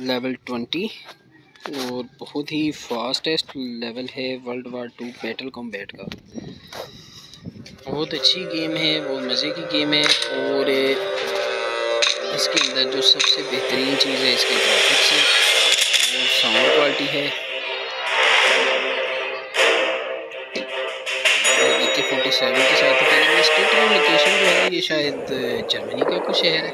Level 20 और बहुत ही फास्टेस्ट लेवल है वर्ल्ड वार 2 बैटल कॉम्बैट का। बहुत अच्छी गेम है, बहुत मज़े की गेम है और इसके अंदर जो सबसे बेहतरीन चीज़ है इसके ग्राफिक्स है और साउंड क्वालिटी है। AK-47 के साथ स्टेट और लोकेशन जो है ये शायद जर्मनी का कुछ शहर है।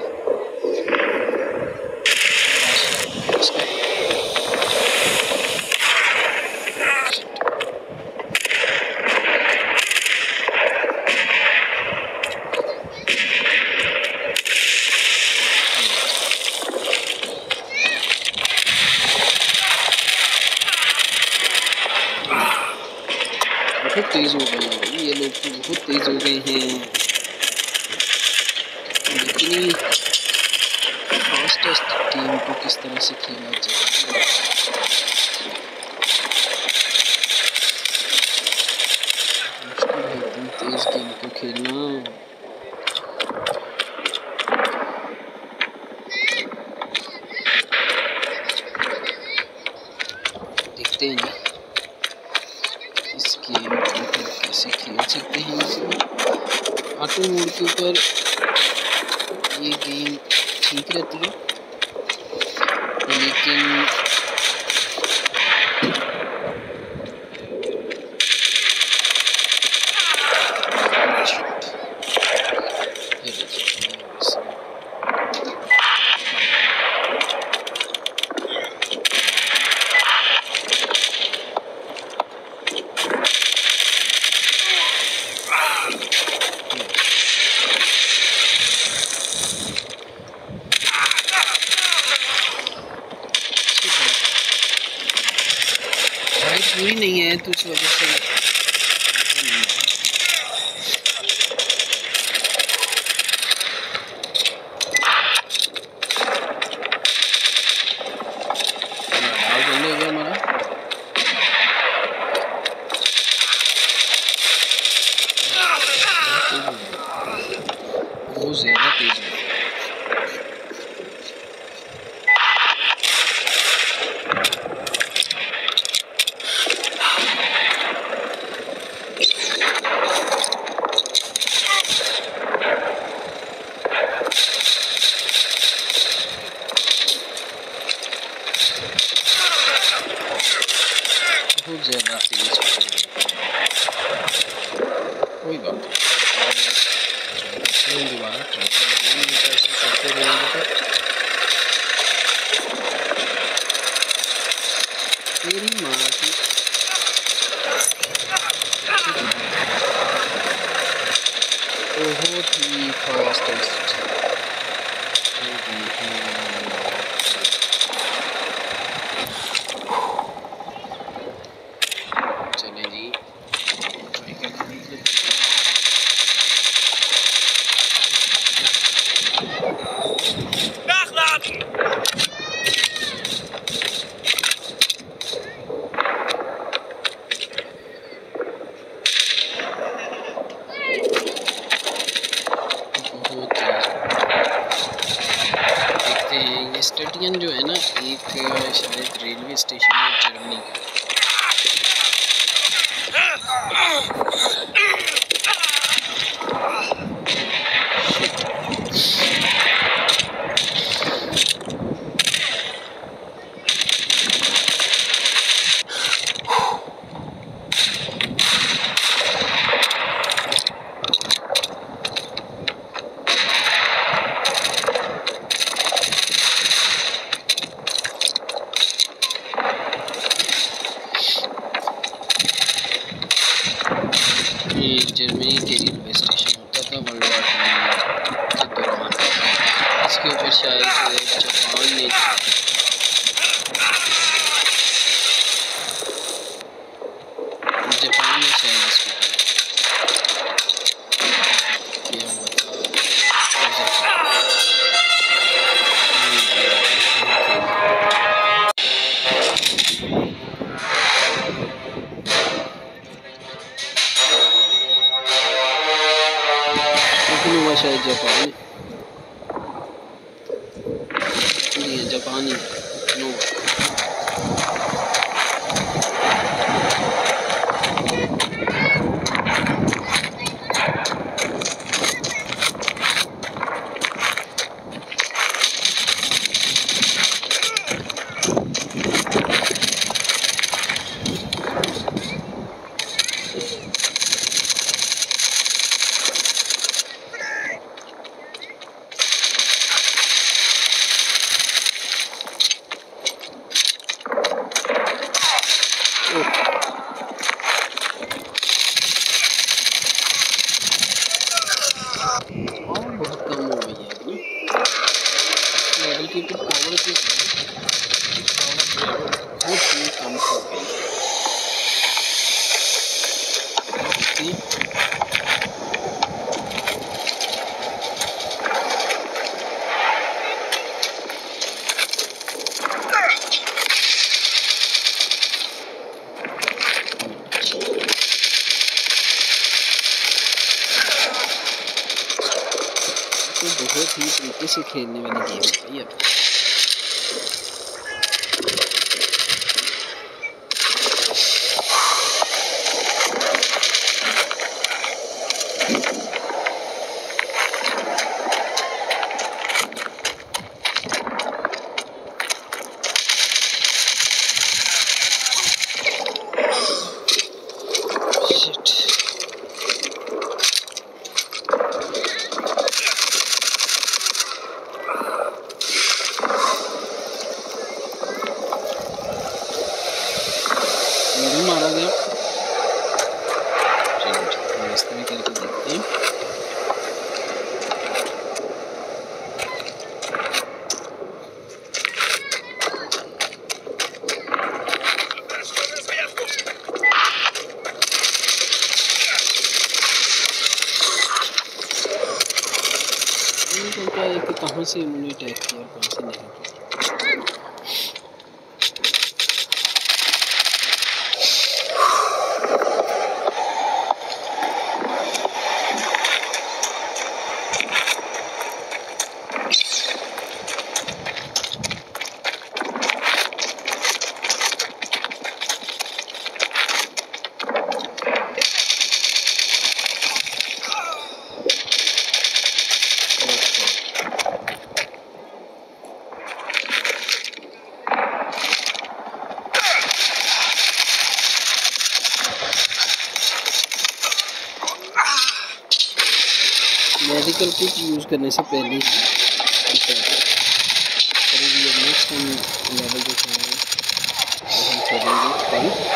बहुत तेज़ हो गए ये लोग, बहुत तेज़ हो गए हैं। इतनी फास्टेस्ट टीम को किस तरह से खेला जाए। एकदम तेज़ गेम को खेलना। देखते हैं कैसे खेल सकते हैं इसे। ऑटो मोड के ऊपर ये गेम ठीक रहती है, लेकिन पूरी नहीं है तो उस वजह से हमारा बहुत ज़्यादा तेज है। बहुत ज़्यादा तेज कोई बात नहीं, दोबारा करते रहेंगे। तेरी माँ की बहुत ही फास्ट। स्टेडियम जो है ना, एक शायद रेलवे स्टेशन है जर्मनी जर्मनी के रेलवे स्टेशन होता था वर्ल्ड वार 2 के दौरान। इसके ऊपर शायद जापान ने शायद इसके ऊपर किया हुआ शायद जापान। जापानी इसे खेलने वाली गेम है ये। कहाँ से उन्होंने अटैक किया और कहाँ से नहीं किया। मेडिकल किट यूज़ करने से पहले ही नेक्स्ट टाइम लेवल देखेंगे, हम खेलेंगे